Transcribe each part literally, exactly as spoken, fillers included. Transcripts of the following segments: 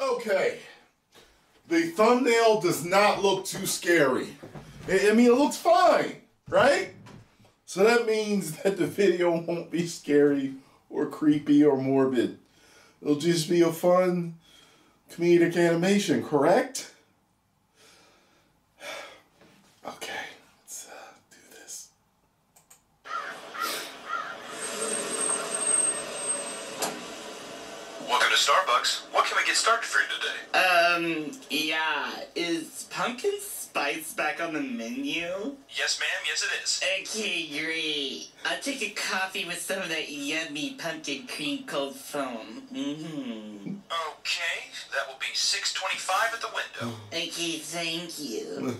Okay, the thumbnail does not look too scary. I mean, it looks fine, right? So that means that the video won't be scary or creepy or morbid. It'll just be a fun comedic animation, correct? Okay, let's uh, do this. Welcome to Starbucks. What can we get started for you today? Um, yeah, is pumpkin spice back on the menu? Yes, ma'am, yes it is. Okay, great. I'll take a coffee with some of that yummy pumpkin cream cold foam. Mm-hmm. Okay, that will be six twenty-five at the window. Okay, thank you.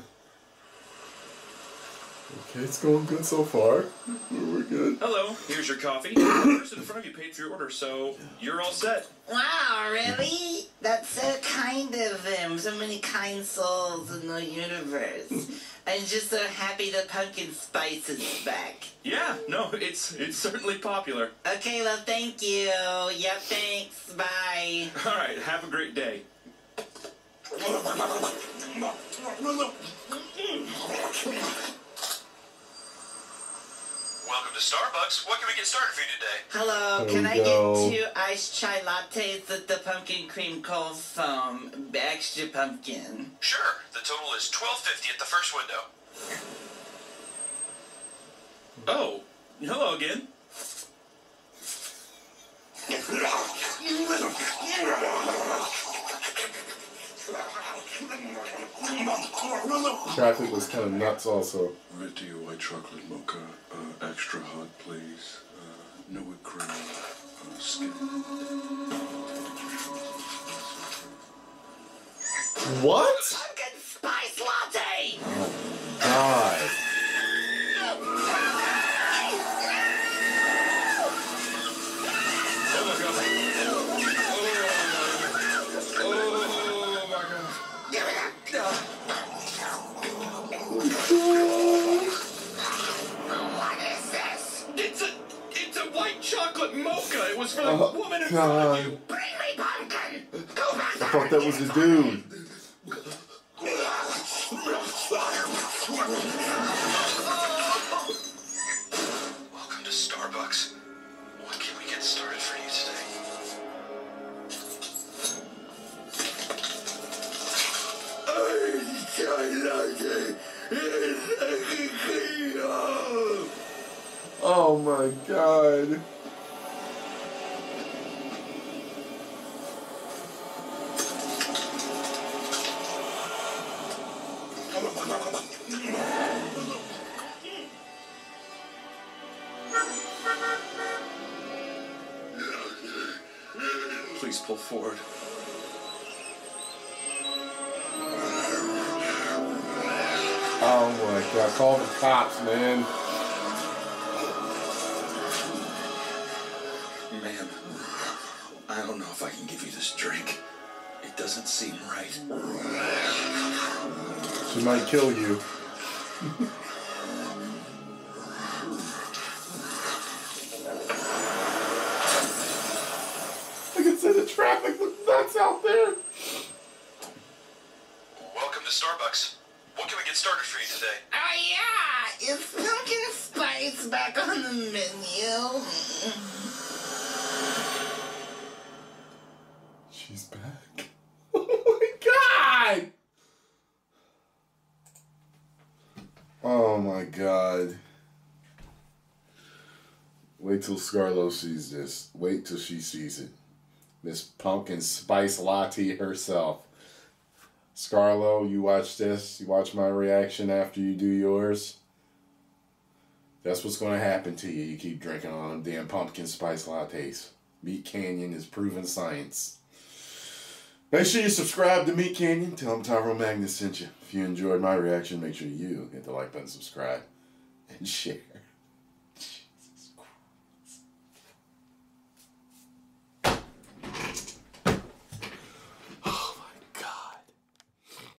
Okay, it's going good so far. We're good. Hello, here's your coffee. The person in front of you paid for your order, so you're all set. Wow, really? That's so kind of him. So many kind souls in the universe. I'm just so happy the pumpkin spice is back. Yeah, no, it's it's certainly popular. Okay, well, thank you. Yeah, thanks. Bye. All right, have a great day. Welcome to Starbucks. What can we get started for you today? Hello, there can I go. get two iced chai lattes with the pumpkin cream cold foam, extra pumpkin? Sure. The total is twelve fifty at the first window. Oh, hello again. Traffic was kind of nuts also. Red tea, white chocolate mocha, uh, extra hot please, uh, no whipped cream, uh, skin. What? Pumpkin spice latte! Oh god. Mocha, it was for the oh, woman in front of you. Bring me pumpkin. Go back. I thought that was the dude. Welcome to Starbucks. What can we get started for you today? Oh my god. Please pull forward. Oh my god, call the cops, man. Man, I don't know if I can give you this drink. It doesn't seem right. She might kill you. I can see the traffic that's out there. Welcome to Starbucks. What can we get started for you today? Oh yeah, it's pumpkin spice back on the menu. She's back. Oh my god! Oh my god. Wait till Scarlo sees this. Wait till she sees it. Miss Pumpkin Spice Latte herself. Scarlo, you watch this. You watch my reaction after you do yours. That's what's going to happen to you. You keep drinking all them damn pumpkin spice lattes. Meat Canyon is proven science. Make sure you subscribe to Meat Canyon. Tell them Tyrone Magnus sent you. If you enjoyed my reaction, make sure you hit the like button, subscribe, and share.